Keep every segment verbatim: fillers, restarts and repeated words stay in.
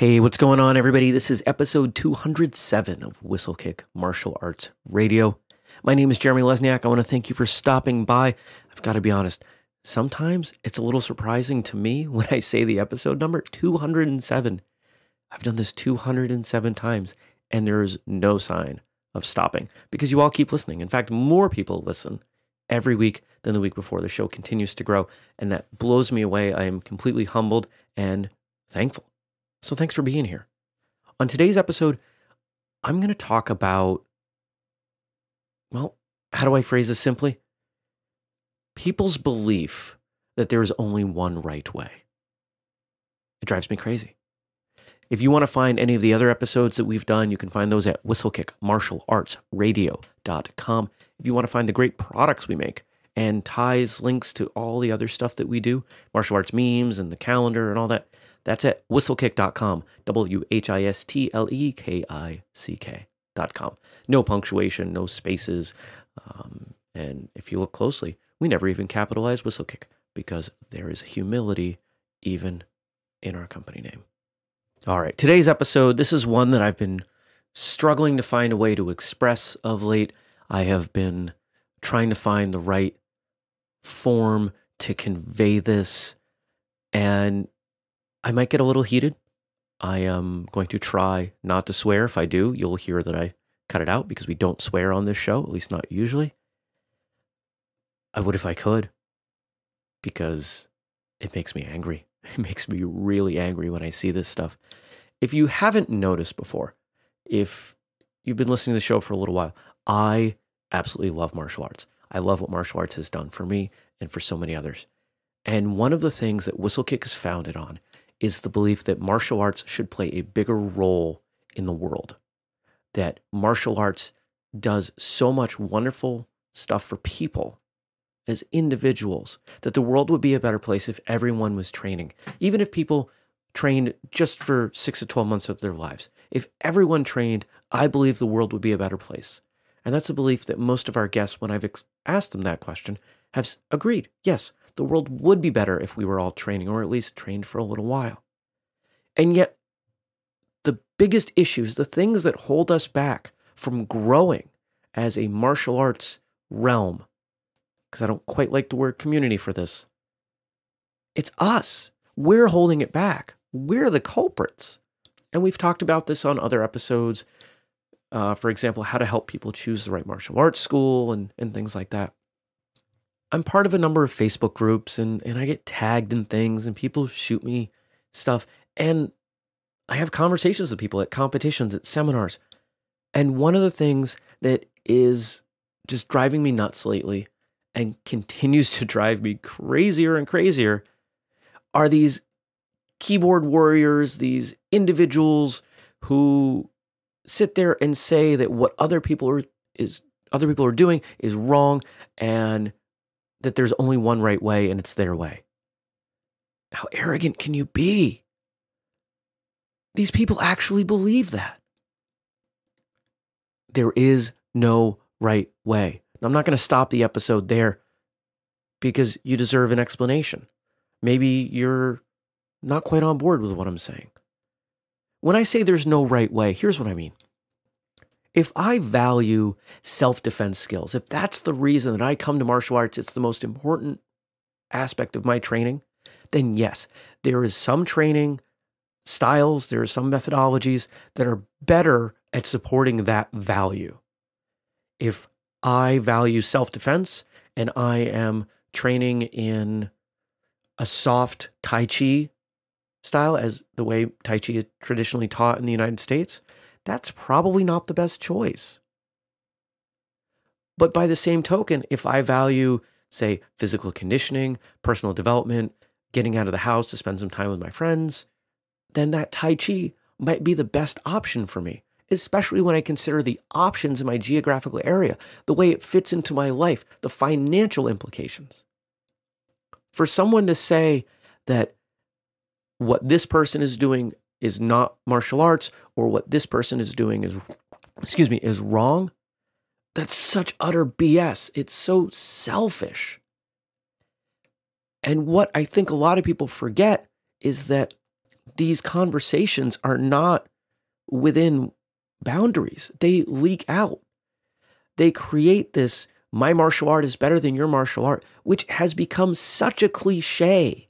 Hey, what's going on, everybody? This is episode two hundred seven of Whistlekick Martial Arts Radio. My name is Jeremy Lesniak. I want to thank you for stopping by. I've got to be honest, sometimes it's a little surprising to me when I say the episode number two hundred seven. I've done this two hundred seven times, and there is no sign of stopping because you all keep listening. In fact, more people listen every week than the week before. The show continues to grow, and that blows me away. I am completely humbled and thankful. So thanks for being here. On today's episode, I'm going to talk about, well, how do I phrase this simply? People's belief that there is only one right way. It drives me crazy. If you want to find any of the other episodes that we've done, you can find those at whistlekick martial arts radio dot com. If you want to find the great products we make and ties, links to all the other stuff that we do, martial arts memes and the calendar and all that, that's at whistlekick dot com, W H I S T L E K I C K dot com. No punctuation, no spaces. Um, and if you look closely, we never even capitalize Whistlekick because there is humility even in our company name. All right, today's episode, this is one that I've been struggling to find a way to express of late. I have been trying to find the right form to convey this, and I might get a little heated. I am going to try not to swear. If I do, you'll hear that I cut it out because we don't swear on this show, at least not usually. I would if I could, because it makes me angry. It makes me really angry when I see this stuff. If you haven't noticed before, if you've been listening to the show for a little while, I absolutely love martial arts. I love what martial arts has done for me and for so many others. And one of the things that Whistlekick is founded on is the belief that martial arts should play a bigger role in the world, that martial arts does so much wonderful stuff for people as individuals, that the world would be a better place if everyone was training, even if people trained just for six to twelve months of their lives. If everyone trained, I believe the world would be a better place. And that's a belief that most of our guests, when I've asked them that question, have agreed, yes, the world would be better if we were all training, or at least trained for a little while. And yet, the biggest issues, the things that hold us back from growing as a martial arts realm, because I don't quite like the word community for this, it's us. We're holding it back. We're the culprits. And we've talked about this on other episodes, uh, for example, how to help people choose the right martial arts school and, and things like that. I'm part of a number of Facebook groups, and, and I get tagged in things, and people shoot me stuff. And I have conversations with people at competitions, at seminars. And one of the things that is just driving me nuts lately and continues to drive me crazier and crazier are these keyboard warriors, these individuals who sit there and say that what other people are, is, other people are doing is wrong, and that there's only one right way, and it's their way. How arrogant can you be? These people actually believe that. There is no right way. And I'm not going to stop the episode there because you deserve an explanation. Maybe you're not quite on board with what I'm saying. When I say there's no right way, here's what I mean. If I value self-defense skills, if that's the reason that I come to martial arts, it's the most important aspect of my training, then yes, there is some training styles, there are some methodologies that are better at supporting that value. If I value self-defense and I am training in a soft Tai Chi style, as the way Tai Chi is traditionally taught in the United States, that's probably not the best choice. But by the same token, if I value, say, physical conditioning, personal development, getting out of the house to spend some time with my friends, then that Tai Chi might be the best option for me, especially when I consider the options in my geographical area, the way it fits into my life, the financial implications. For someone to say that what this person is doing is not martial arts, or what this person is doing is, excuse me, is wrong, that's such utter B S. It's so selfish. And what I think a lot of people forget is that these conversations are not within boundaries. They leak out. They create this, my martial art is better than your martial art, which has become such a cliche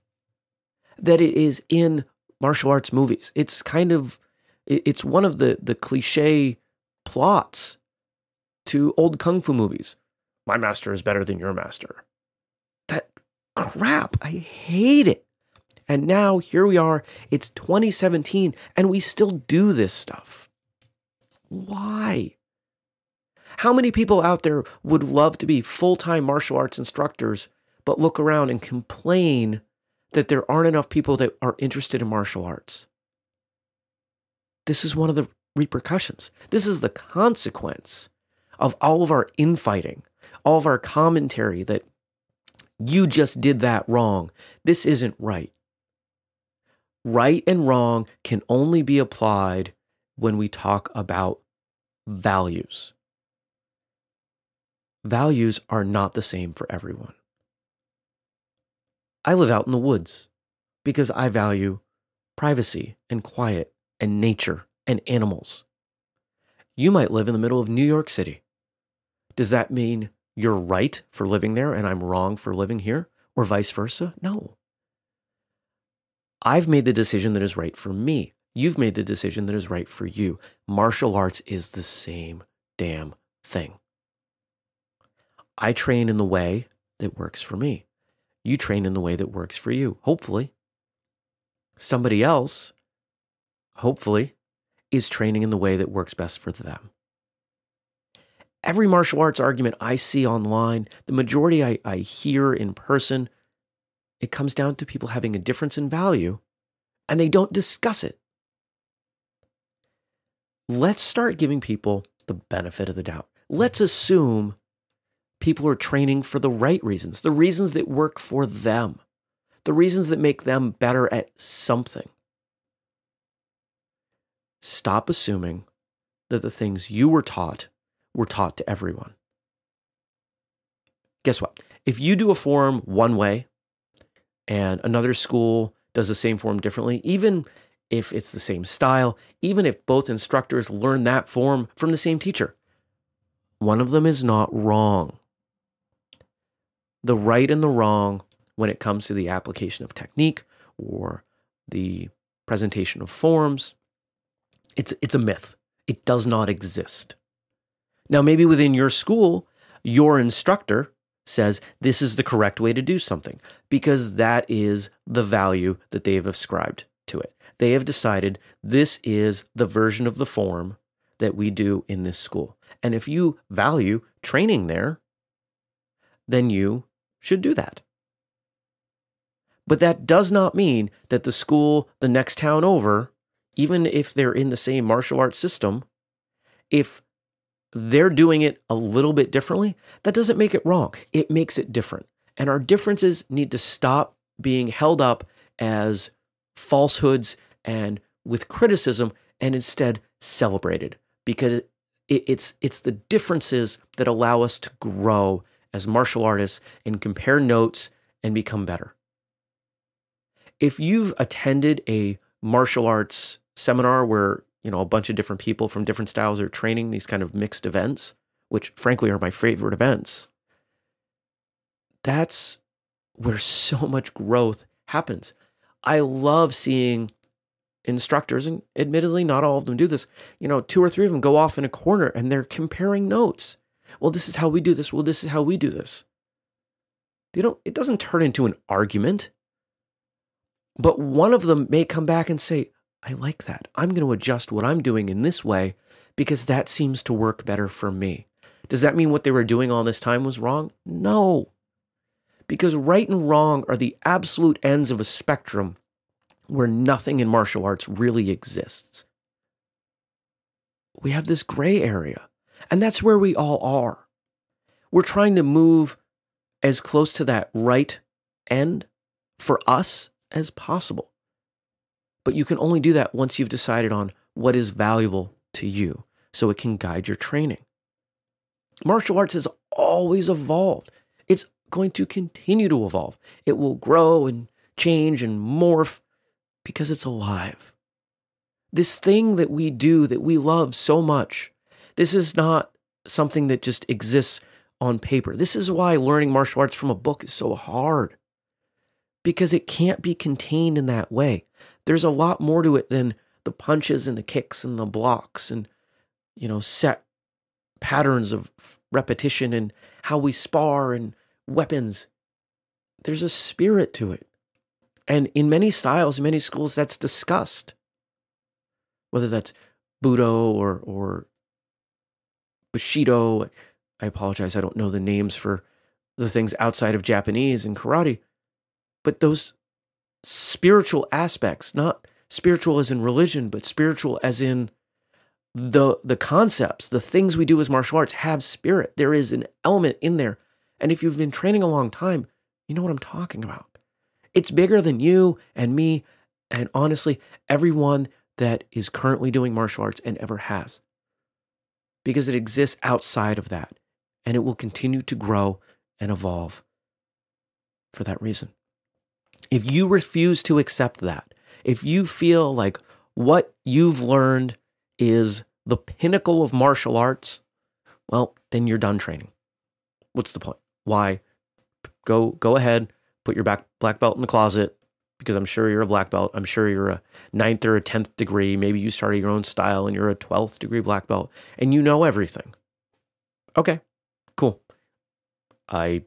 that it is in martial arts movies. It's kind of, it's one of the, the cliche plots to old kung fu movies. My master is better than your master. That crap, I hate it. And now here we are, it's twenty seventeen, and we still do this stuff. Why? How many people out there would love to be full-time martial arts instructors, but look around and complain that there aren't enough people that are interested in martial arts? This is one of the repercussions. This is the consequence of all of our infighting, all of our commentary that you just did that wrong. This isn't right. Right and wrong can only be applied when we talk about values. Values are not the same for everyone. I live out in the woods because I value privacy and quiet and nature and animals. You might live in the middle of New York City. Does that mean you're right for living there and I'm wrong for living here, or vice versa? No. I've made the decision that is right for me. You've made the decision that is right for you. Martial arts is the same damn thing. I train in the way that works for me. You train in the way that works for you, hopefully. Somebody else, hopefully, is training in the way that works best for them. Every martial arts argument I see online, the majority I, I hear in person, it comes down to people having a difference in value, and they don't discuss it. Let's start giving people the benefit of the doubt. Let's assume people are training for the right reasons, the reasons that work for them, the reasons that make them better at something. Stop assuming that the things you were taught were taught to everyone. Guess what? If you do a form one way and another school does the same form differently, even if it's the same style, even if both instructors learn that form from the same teacher, one of them is not wrong. The right and the wrong when it comes to the application of technique or the presentation of forms, it's, it's a myth. It does not exist. Now, maybe within your school, your instructor says this is the correct way to do something because that is the value that they have ascribed to it. They have decided this is the version of the form that we do in this school. And if you value training there, then you should do that. But that does not mean that the school the next town over, even if they're in the same martial arts system, if they're doing it a little bit differently, that doesn't make it wrong. It makes it different. And our differences need to stop being held up as falsehoods and with criticism, and instead celebrated, because it's, it's the differences that allow us to grow as martial artists and compare notes and become better. If you've attended a martial arts seminar where, you know, a bunch of different people from different styles are training, these kind of mixed events, which frankly are my favorite events, that's where so much growth happens. I love seeing instructors, and admittedly not all of them do this, you know, two or three of them go off in a corner and they're comparing notes. Well, this is how we do this. Well, this is how we do this. They don't, it doesn't turn into an argument, but one of them may come back and say, I like that. I'm going to adjust what I'm doing in this way because that seems to work better for me. Does that mean what they were doing all this time was wrong? No, because right and wrong are the absolute ends of a spectrum where nothing in martial arts really exists. We have this gray area, and that's where we all are. We're trying to move as close to that right end for us as possible. But you can only do that once you've decided on what is valuable to you, so it can guide your training. Martial arts has always evolved. It's going to continue to evolve. It will grow and change and morph because it's alive. This thing that we do, that we love so much, this is not something that just exists on paper. This is why learning martial arts from a book is so hard, because it can't be contained in that way. There's a lot more to it than the punches and the kicks and the blocks and, you know, set patterns of repetition and how we spar and weapons. There's a spirit to it. And in many styles, many schools, that's discussed. Whether that's Budo or, or Bushido. I apologize, I don't know the names for the things outside of Japanese and karate. But those spiritual aspects, not spiritual as in religion, but spiritual as in the, the concepts, the things we do as martial arts have spirit. There is an element in there. And if you've been training a long time, you know what I'm talking about. It's bigger than you and me and honestly, everyone that is currently doing martial arts and ever has. Because it exists outside of that. And it will continue to grow and evolve for that reason. If you refuse to accept that, if you feel like what you've learned is the pinnacle of martial arts, well, then you're done training. What's the point? Why? Go, go ahead, put your back, black belt in the closet, because I'm sure you're a black belt. I'm sure you're a ninth or a tenth degree. Maybe you started your own style and you're a twelfth degree black belt and you know everything. Okay, cool. I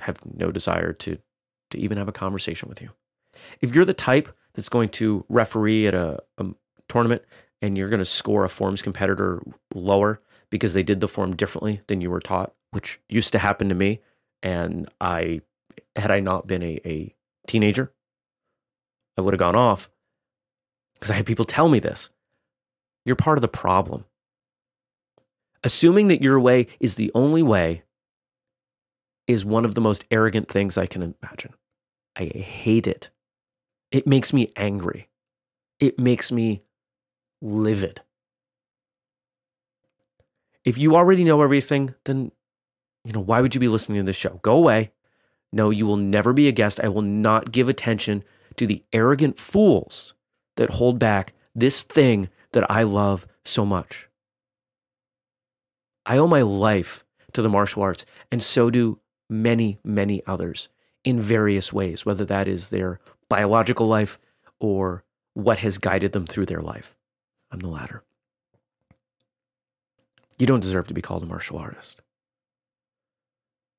have no desire to to even have a conversation with you. If you're the type that's going to referee at a, a tournament and you're going to score a forms competitor lower because they did the form differently than you were taught, which used to happen to me, and I, had I not been a, a teenager, I would have gone off because I had people tell me this. You're part of the problem. Assuming that your way is the only way is one of the most arrogant things I can imagine. I hate it. It makes me angry. It makes me livid. If you already know everything, then, you know, why would you be listening to this show? Go away. No, you will never be a guest. I will not give attention to the arrogant fools that hold back this thing that I love so much. I owe my life to the martial arts, and so do many, many others in various ways, whether that is their biological life or what has guided them through their life. I'm the latter. You don't deserve to be called a martial artist,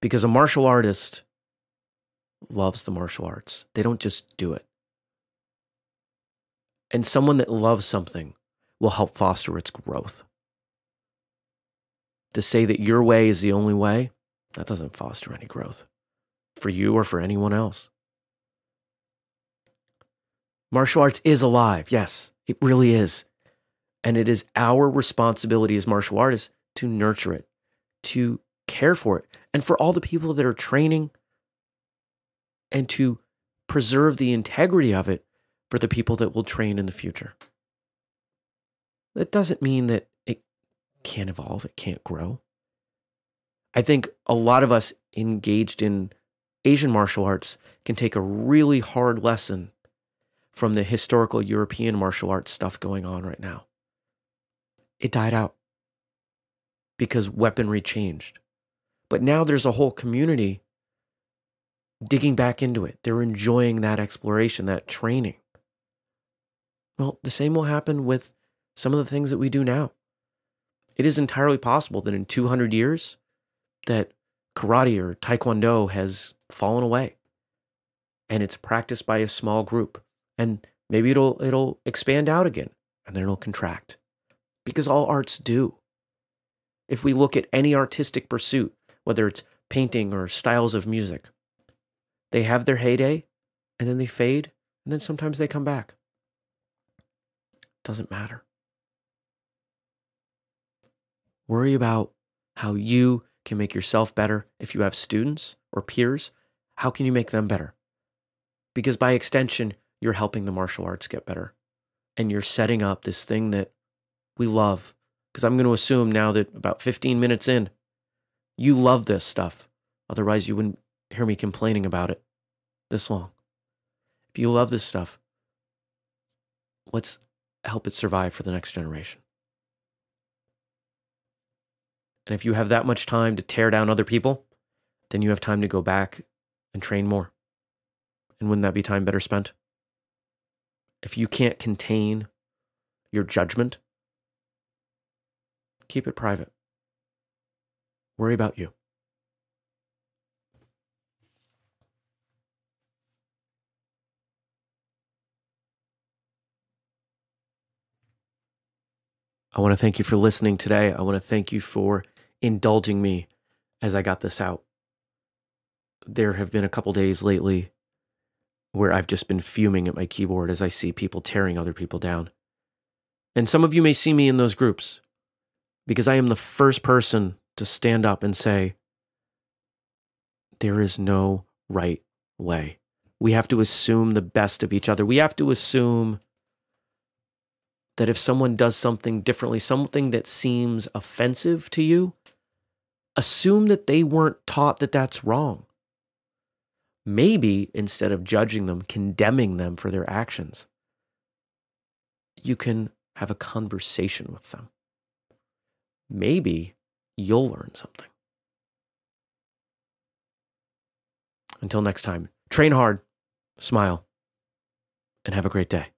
because a martial artist loves the martial arts. They don't just do it. And someone that loves something will help foster its growth. To say that your way is the only way, that doesn't foster any growth for you or for anyone else. Martial arts is alive. Yes, it really is. And it is our responsibility as martial artists to nurture it, to care for it, and for all the people that are training, and to preserve the integrity of it for the people that will train in the future. That doesn't mean that it can't evolve, it can't grow. I think a lot of us engaged in Asian martial arts can take a really hard lesson from the historical European martial arts stuff going on right now. It died out because weaponry changed. But now there's a whole community digging back into it. They're enjoying that exploration, that training. Well, the same will happen with some of the things that we do now. It is entirely possible that in two hundred years, that karate or taekwondo has fallen away and it's practiced by a small group. And maybe it'll, it'll expand out again and then it'll contract, because all arts do. If we look at any artistic pursuit, whether it's painting or styles of music, they have their heyday, and then they fade, and then sometimes they come back. It doesn't matter. Worry about how you can make yourself better. If you have students or peers, how can you make them better? Because by extension, you're helping the martial arts get better, and you're setting up this thing that we love. Because I'm going to assume now that about fifteen minutes in, you love this stuff. Otherwise, you wouldn't hear me complaining about it this long. If you love this stuff, Let's help it survive for the next generation. And if you have that much time to tear down other people, then you have time to go back and train more. And wouldn't that be time better spent? If you can't contain your judgment, keep it private. Worry about you. I want to thank you for listening today. I want to thank you for indulging me as I got this out. There have been a couple days lately where I've just been fuming at my keyboard as I see people tearing other people down. And some of you may see me in those groups because I am the first person to stand up and say, there is no right way. We have to assume the best of each other. We have to assume that if someone does something differently, something that seems offensive to you, assume that they weren't taught that that's wrong. Maybe instead of judging them, condemning them for their actions, you can have a conversation with them. Maybe you'll learn something. Until next time, train hard, smile, and have a great day.